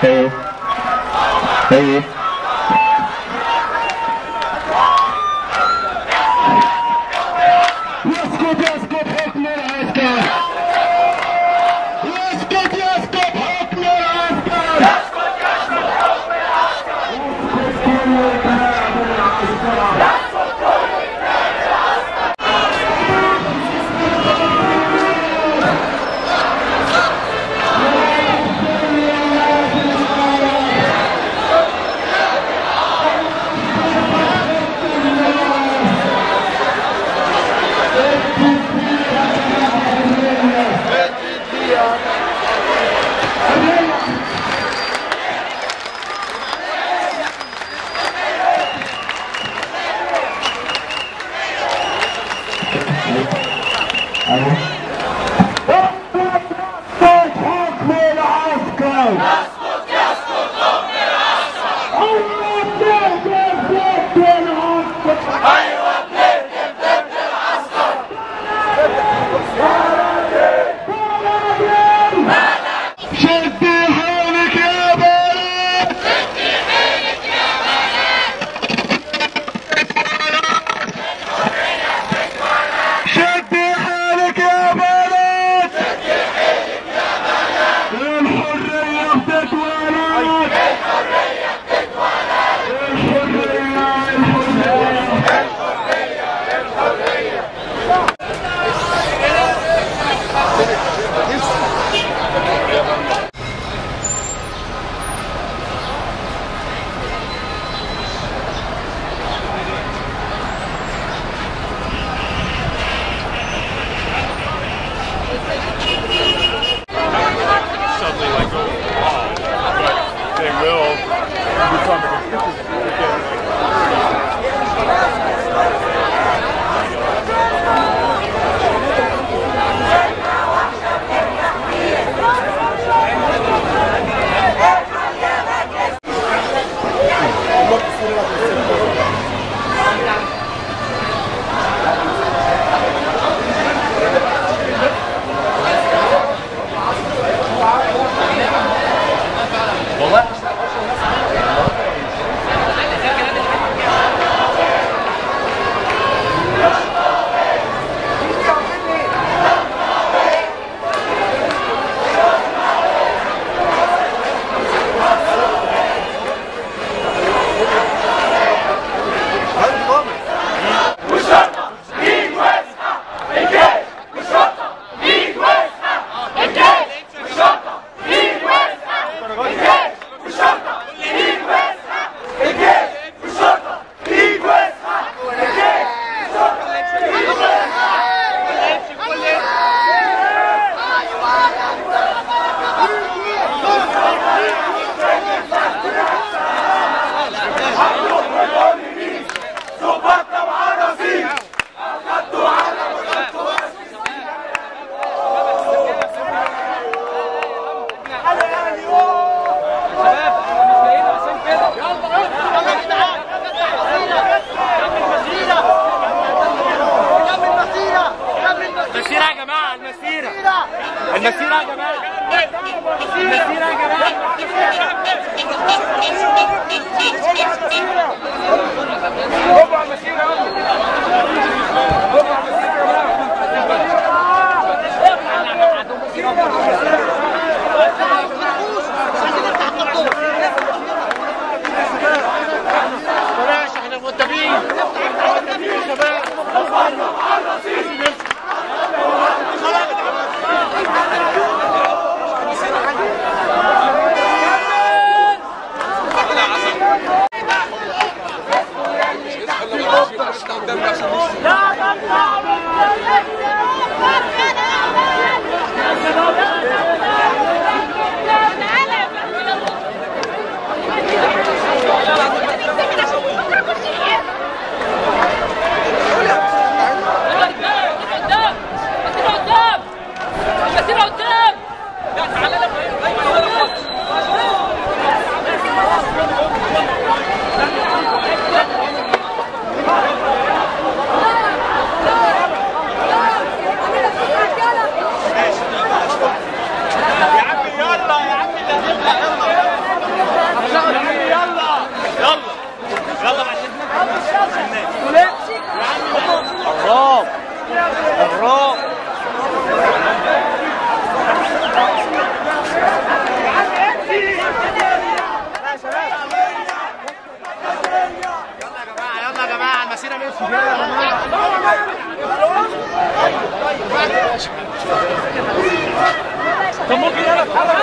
Hey. المسيرة يا جماعة، المسيرة يا جماعة، هوبا المسيرة، هوبا المسيرة. تيرا ماشي لا